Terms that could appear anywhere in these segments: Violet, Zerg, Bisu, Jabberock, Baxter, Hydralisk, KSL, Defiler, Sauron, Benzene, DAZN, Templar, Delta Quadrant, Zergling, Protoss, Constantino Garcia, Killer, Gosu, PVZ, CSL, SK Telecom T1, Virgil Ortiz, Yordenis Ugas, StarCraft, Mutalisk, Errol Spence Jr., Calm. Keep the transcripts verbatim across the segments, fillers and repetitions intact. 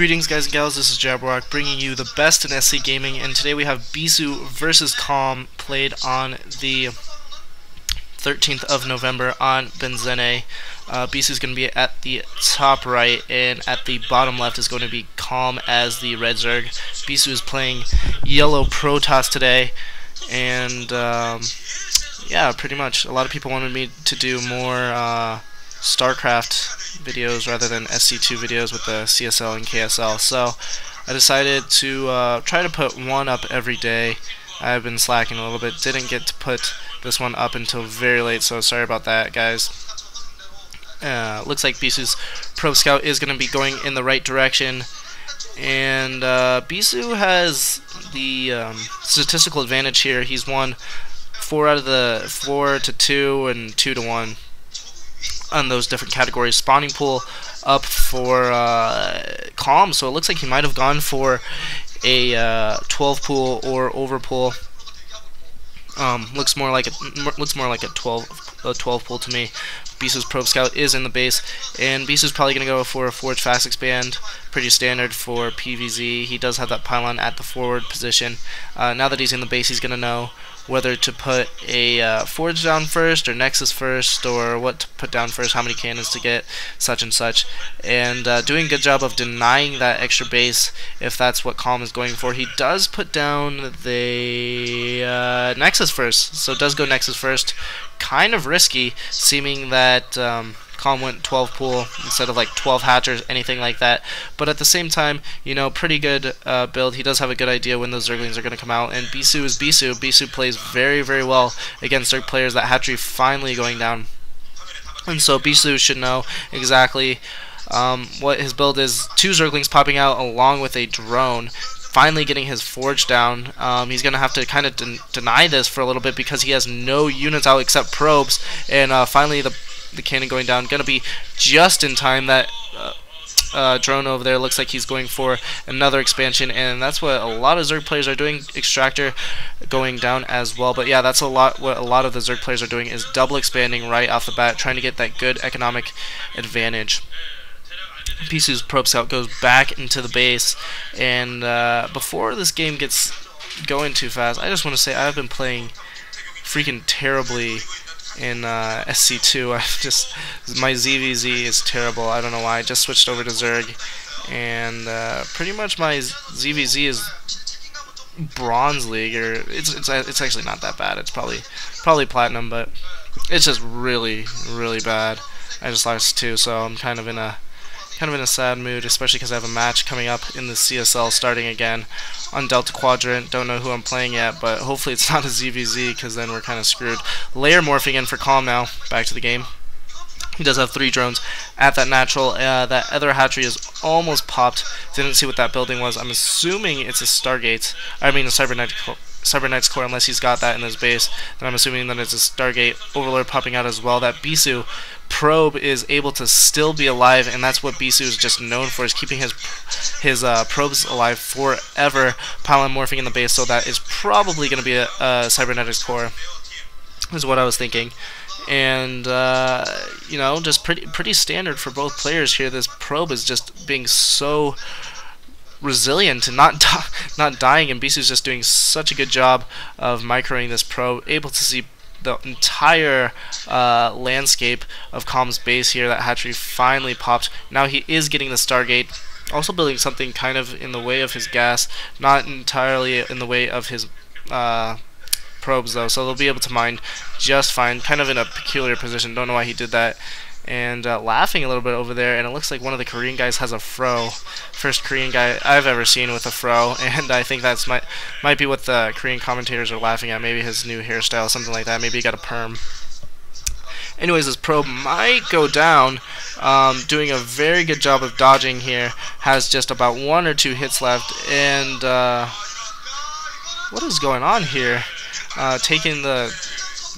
Greetings guys and gals, this is Jabberock bringing you the best in S C Gaming, and today we have Bisu versus Calm played on the thirteenth of November on Benzene. Uh, Bisu's going to be at the top right, and at the bottom left is going to be Calm as the red Zerg. Bisu is playing yellow Protoss today, and um, yeah, pretty much. A lot of people wanted me to do more uh, StarCraft videos rather than S C two videos with the C S L and K S L, so I decided to uh, try to put one up every day. I've been slacking a little bit, didn't get to put this one up until very late, so sorry about that, guys. Uh, looks like Bisu's Pro Scout is going to be going in the right direction, and uh, Bisu has the um, statistical advantage here. He's won four out of the four to two and two to one on those different categories. Spawning pool up for uh, Calm, so it looks like he might have gone for a uh, twelve pool or over pool. Um, looks more like a looks more like a twelve a twelve pool to me. Bisu's Probe Scout is in the base, and Bisu's probably gonna go for a Forge Fast Expand, pretty standard for P V Z. He does have that pylon at the forward position. Uh, now that he's in the base, he's gonna know whether to put a uh, Forge down first, or Nexus first, or what to put down first, how many cannons to get, such and such. And uh, doing a good job of denying that extra base, if that's what Calm is going for. He does put down the uh, Nexus first, so does go Nexus first. Kind of risky, seeming that um, Calm went twelve pool instead of like twelve hatchers, anything like that. But at the same time, you know, pretty good uh, build. He does have a good idea when those Zerglings are going to come out, and Bisu is Bisu. Bisu plays very, very well against Zerg players. That hatchery finally going down, and so Bisu should know exactly um, what his build is. Two Zerglings popping out along with a drone. Finally getting his forge down. Um, he's going to have to kind of de deny this for a little bit because he has no units out except probes. And uh, finally the, the cannon going down. Going to be just in time. That uh, uh, drone over there looks like he's going for another expansion. And that's what a lot of Zerg players are doing. Extractor going down as well. But yeah, that's a lot what a lot of the Zerg players are doing, is double expanding right off the bat, trying to get that good economic advantage. Bisu's Probe Scout goes back into the base, and uh, before this game gets going too fast, I just want to say I've been playing freaking terribly in uh, S C two. I've just, my Z V Z is terrible. I don't know why. I just switched over to Zerg, and uh, pretty much my Z V Z is Bronze League, or it's it's it's actually not that bad. It's probably probably Platinum, but it's just really really bad. I just lost two, so I'm kind of in a Kind of in a sad mood, especially because I have a match coming up in the C S L starting again on Delta Quadrant. Don't know who I'm playing yet, but hopefully it's not a Z V Z, because then we're kind of screwed. Layer morphing in for Calm now. Back to the game. He does have three drones at that natural. Uh, that other hatchery is almost popped. Didn't see what that building was. I'm assuming it's a Stargate. I mean a Cybernetic Cybernite's Core, unless he's got that in his base. Then I'm assuming that it's a Stargate Overlord popping out as well. That Bisu probe is able to still be alive, and that's what Bisu is just known for, is keeping his his uh, probes alive forever. Pylon morphing in the base, so that is probably going to be a, a Cybernetics Core, is what I was thinking. And uh, you know, just pretty pretty standard for both players here. This probe is just being so resilient and not di not dying, and Bisu's just doing such a good job of microing this probe, able to see the entire uh, landscape of Calm's base here. That hatchery finally popped. Now he is getting the Stargate, also building something kind of in the way of his gas, not entirely in the way of his uh, probes though, so they'll be able to mine just fine. Kind of in a peculiar position, don't know why he did that. And uh, laughing a little bit over there, and it looks like one of the Korean guys has a fro. First Korean guy I've ever seen with a fro, and I think that's might might be what the Korean commentators are laughing at. Maybe his new hairstyle, something like that. Maybe he got a perm. Anyways, this probe might go down. Um, doing a very good job of dodging here. Has just about one or two hits left, and uh, what is going on here? Uh, taking the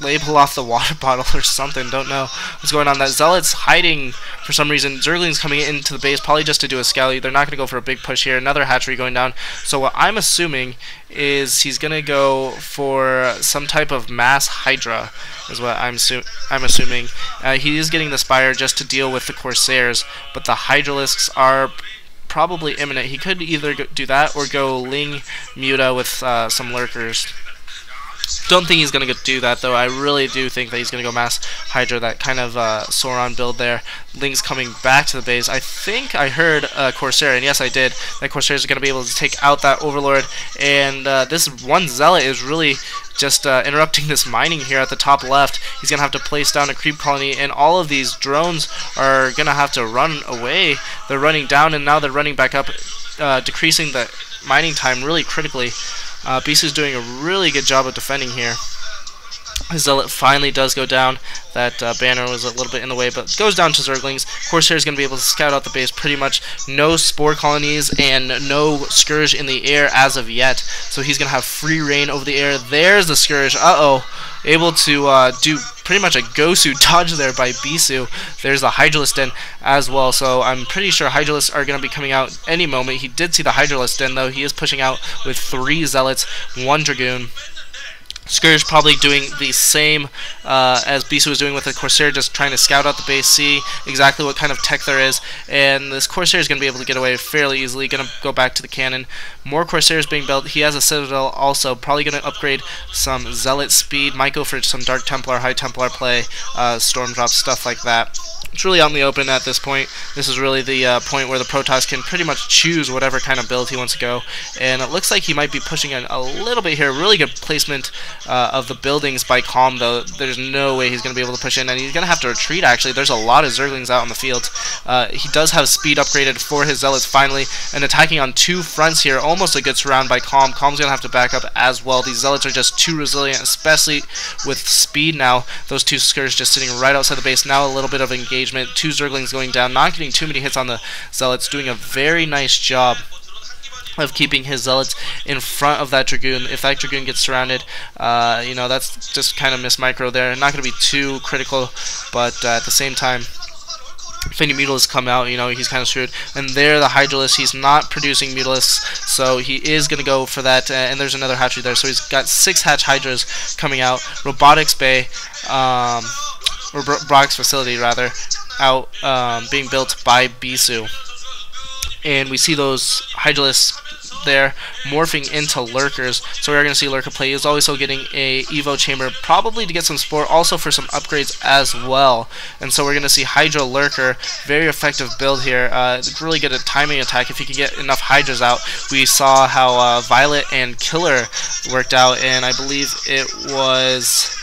label off the water bottle or something, don't know what's going on. That Zealot's hiding for some reason. Zergling's coming into the base, probably just to do a scally. They're not going to go for a big push here. Another hatchery going down, so what I'm assuming is he's going to go for some type of mass hydra, is what I'm, I'm assuming. Uh, he is getting the Spire just to deal with the Corsairs, but the Hydralisks are probably imminent. He could either go, do that or go Ling Muta with uh, some lurkers. Don't think he's going to do that, though. I really do think that he's going to go Mass Hydra, that kind of uh, Sauron build there. Ling's coming back to the base. I think I heard uh, Corsair, and yes, I did, that Corsair is going to be able to take out that Overlord. And uh, this one Zealot is really just uh, interrupting this mining here at the top left. He's going to have to place down a creep colony, and all of these drones are going to have to run away. They're running down, and now they're running back up, uh, decreasing the mining time really critically. Uh, Bisu's doing a really good job of defending here. Zealot finally does go down. That uh, banner was a little bit in the way, but goes down to Zerglings. Corsair is going to be able to scout out the base pretty much. No Spore Colonies and no Scourge in the air as of yet, so he's going to have free reign over the air. There's the Scourge. Uh-oh. Able to uh, do pretty much a Gosu dodge there by Bisu. There's the Hydralisk Den as well, so I'm pretty sure Hydralisks are going to be coming out any moment. He did see the Hydralisk Den, though. He is pushing out with three Zealots, one Dragoon. Scourge probably doing the same uh, as Bisu was doing with the Corsair, just trying to scout out the base, see exactly what kind of tech there is, and this Corsair is going to be able to get away fairly easily. Going to go back to the cannon. More Corsairs being built. He has a Citadel also, probably going to upgrade some Zealot speed. Might go for some Dark Templar, High Templar play, uh, Storm Drop, stuff like that. It's really out in the open at this point. This is really the uh, point where the Protoss can pretty much choose whatever kind of build he wants to go, and it looks like he might be pushing in a little bit here. Really good placement uh, of the buildings by Calm, though. There's no way he's going to be able to push in, and he's going to have to retreat, actually. There's a lot of Zerglings out on the field. Uh, he does have speed upgraded for his Zealots, finally, and attacking on two fronts here. Almost a good surround by Calm. Calm's going to have to back up as well. These Zealots are just too resilient, especially with speed now. Those two Scourge just sitting right outside the base. Now a little bit of engagement. Two Zerglings going down, not getting too many hits on the Zealots, doing a very nice job of keeping his Zealots in front of that Dragoon. If that Dragoon gets surrounded, uh, you know, that's just kind of miss micro there. Not going to be too critical, but uh, at the same time, if any Mutalisks come out, you know, he's kind of screwed. And there, the Hydralisk, he's not producing Mutalisks, so he is going to go for that. Uh, and there's another hatchery there, so he's got six hatch Hydras coming out. Robotics Bay, um... or Brock's facility, rather, out um, being built by Bisu. And we see those Hydralisks there morphing into Lurkers, so we're going to see Lurker play. He's also getting a Evo Chamber, probably to get some Spore, also for some upgrades as well. And so we're going to see Hydra Lurker, very effective build here. Uh, it's really good at timing attack if you can get enough Hydras out. We saw how uh, Violet and Killer worked out, and I believe it was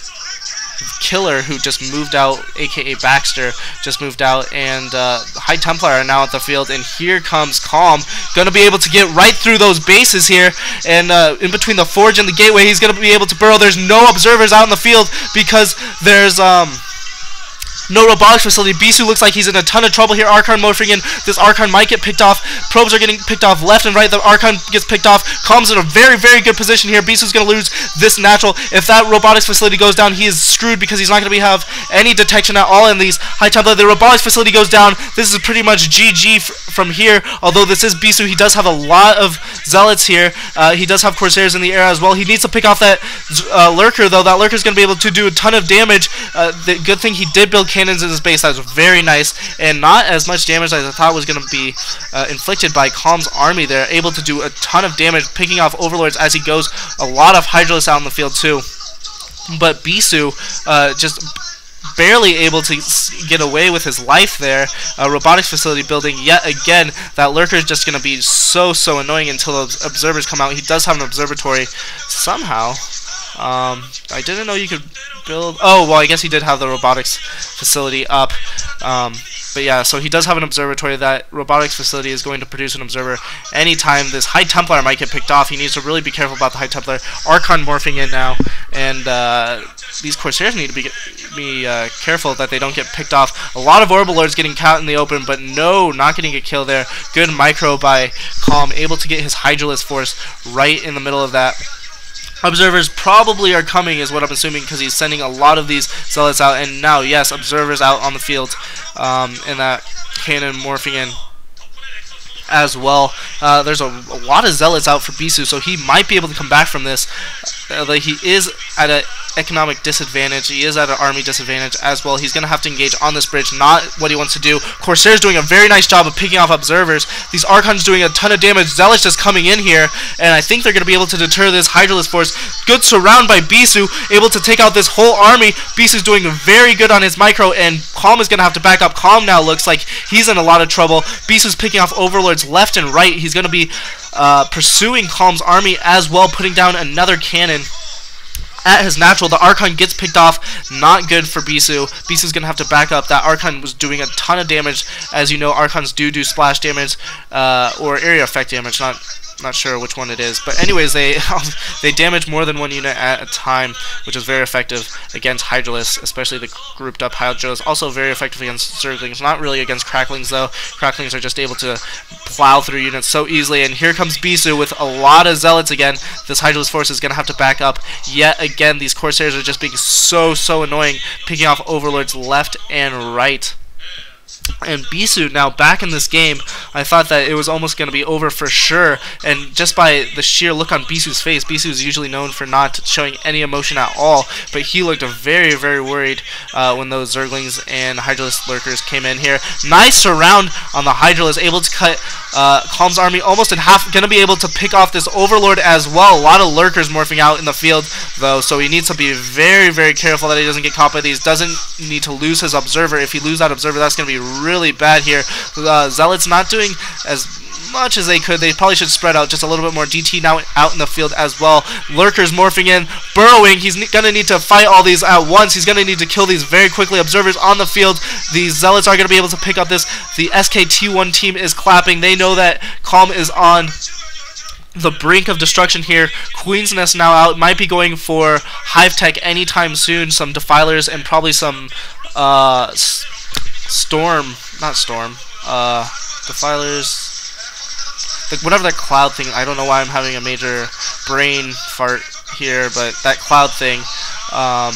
Killer who just moved out, aka Baxter, just moved out, and uh, High Templar are now at the field, and here comes Calm, gonna be able to get right through those bases here, and uh, in between the Forge and the Gateway, he's gonna be able to burrow. There's no observers out in the field because there's um no robotics facility. Bisu looks like he's in a ton of trouble here. Archon morphing in. This Archon might get picked off. Probes are getting picked off left and right. The Archon gets picked off. Calm's in a very, very good position here. Bisu's going to lose this natural. If that robotics facility goes down, he is screwed because he's not going to have any detection at all in these High Templar. The robotics facility goes down. This is pretty much G G from here, although this is Bisu. He does have a lot of Zealots here. Uh, he does have Corsairs in the air as well. He needs to pick off that uh, Lurker, though. That Lurker's going to be able to do a ton of damage. Uh, the good thing he did build cannons in his base. That was very nice, and not as much damage as I thought was going to be uh, inflicted by Calm's army. They're able to do a ton of damage, picking off Overlords as he goes. A lot of Hydralisks out in the field too, but Bisu uh, just barely able to get away with his life there. Uh, robotics facility building yet again. That Lurker is just going to be so so annoying until those observers come out. He does have an observatory somehow. Um, I didn't know you could build... Oh, well, I guess he did have the robotics facility up. Um, but yeah, so he does have an observatory. That robotics facility is going to produce an observer anytime. This High Templar might get picked off. He needs to really be careful about the High Templar. Archon morphing in now, and uh, these Corsairs need to be, be uh, careful that they don't get picked off. A lot of Orbital Lords getting caught in the open, but no, not getting a kill there. Good micro by Calm, able to get his Hydralisk force right in the middle of that. Observers probably are coming is what I'm assuming, because he's sending a lot of these Zealots out, and now, yes, observers out on the field, um, and that cannon morphing in as well. Uh, there's a, a lot of Zealots out for Bisu, so he might be able to come back from this. Uh, he is at an economic disadvantage. He is at an army disadvantage as well. He's going to have to engage on this bridge, not what he wants to do. Corsair's doing a very nice job of picking off observers. These Archons doing a ton of damage. Zealot's just coming in here, and I think they're going to be able to deter this Hydralis force. Good surround by Bisu, able to take out this whole army. Bisu's doing very good on his micro, and Calm is going to have to back up. Calm now looks like he's in a lot of trouble. Bisu's picking off overlords left and right. He's going to be uh, pursuing Calm's army as well, putting down another cannon at his natural. The Archon gets picked off. Not good for Bisu. Bisu's going to have to back up. That Archon was doing a ton of damage. As you know, Archons do do splash damage uh, or area effect damage. Not not sure which one it is. But anyways, they they damage more than one unit at a time, which is very effective against Hydralis, especially the grouped up Hydralis. Also very effective against Zerglings. Not really against Cracklings, though. Cracklings are just able to plow through units so easily. And here comes Bisu with a lot of Zealots again. This Hydralis force is going to have to back up yet again. These Corsairs are just being so, so annoying, picking off Overlords left and right. And Bisu now back in this game. I thought that it was almost going to be over for sure, and just by the sheer look on Bisu's face, Bisu is usually known for not showing any emotion at all, but he looked very, very worried uh, when those Zerglings and Hydralis lurkers came in here. Nice surround on the Hydralis, able to cut uh, Calm's army almost in half, going to be able to pick off this Overlord as well. A lot of lurkers morphing out in the field, though, so he needs to be very, very careful that he doesn't get caught by these. Doesn't need to lose his Observer. If he loses that Observer, that's going to be really really bad here. Uh, Zealots not doing as much as they could. They probably should spread out just a little bit more. D T now out in the field as well. Lurkers morphing in, burrowing. He's going to need to fight all these at once. He's going to need to kill these very quickly. Observers on the field. These Zealots are going to be able to pick up this. The S K T one team is clapping. They know that Calm is on the brink of destruction here. Queen's Nest now out. Might be going for Hive Tech anytime soon. Some Defilers and probably some uh, Storm, not Storm, uh, Defilers, like whatever that cloud thing, I don't know why I'm having a major brain fart here, but that cloud thing, um,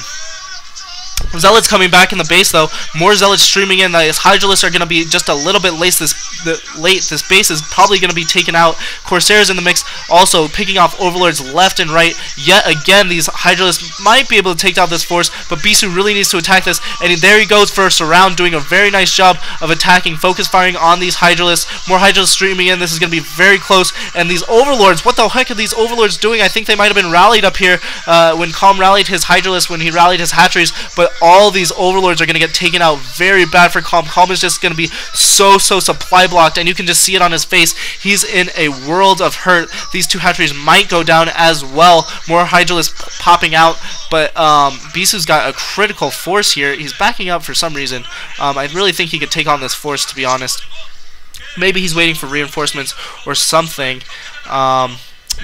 Zealots coming back in the base though. More Zealots streaming in. These Hydralis are going to be just a little bit late. This the, late. This base is probably going to be taken out. Corsairs in the mix, also picking off Overlords left and right. Yet again, these Hydralis might be able to take out this force, but Bisu really needs to attack this. And there he goes for a surround, doing a very nice job of attacking, focus firing on these Hydralis. More Hydralis streaming in. This is going to be very close. And these Overlords, what the heck are these Overlords doing? I think they might have been rallied up here uh, when Calm rallied his Hydralis, when he rallied his hatcheries, but all these Overlords are going to get taken out. Very bad for Calm. Calm is just going to be so, so supply blocked, and you can just see it on his face. He's in a world of hurt. These two hatcheries might go down as well. More Hydralis popping out, but um, Bisu's got a critical force here. He's backing up for some reason. Um, I really think he could take on this force, to be honest. Maybe he's waiting for reinforcements or something. Um...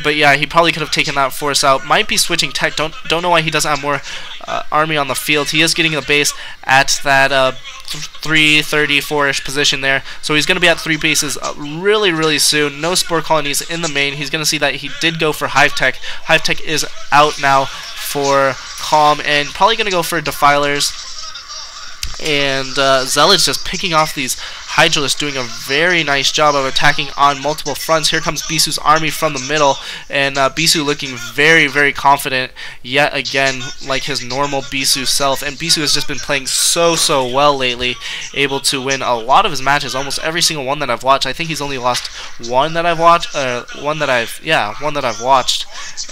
But yeah, he probably could have taken that force out. Might be switching tech. Don't don't know why he doesn't have more uh, army on the field. He is getting the base at that uh, three thirty-four-ish position there. So he's going to be at three bases uh, really, really soon. No spore colonies in the main. He's going to see that he did go for Hive Tech. Hive Tech is out now for Calm, and probably going to go for Defilers. And uh, Zealot's just picking off these Hydralis, doing a very nice job of attacking on multiple fronts. Here comes Bisu's army from the middle, and uh, Bisu looking very, very confident yet again, like his normal Bisu self. And Bisu has just been playing so, so well lately, able to win a lot of his matches, almost every single one that I've watched. I think he's only lost one that I've watched, uh, one that I've, yeah, one that I've watched,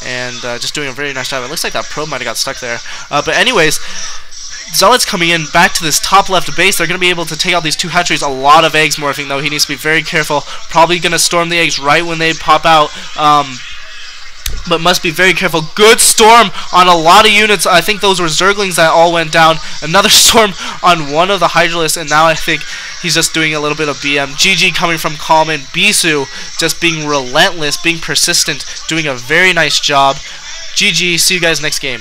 and uh, just doing a very nice job. It looks like that probe might have got stuck there, uh, but anyways. Zealots coming in back to this top left base. They're going to be able to take out these two hatcheries. A lot of eggs morphing, though. He needs to be very careful. Probably going to storm the eggs right when they pop out. Um... But must be very careful. Good storm on a lot of units. I think those were Zerglings that all went down. Another storm on one of the Hydralis, and now I think he's just doing a little bit of B M. G G coming from Calm, and Bisu just being relentless, being persistent, doing a very nice job. G G, see you guys next game.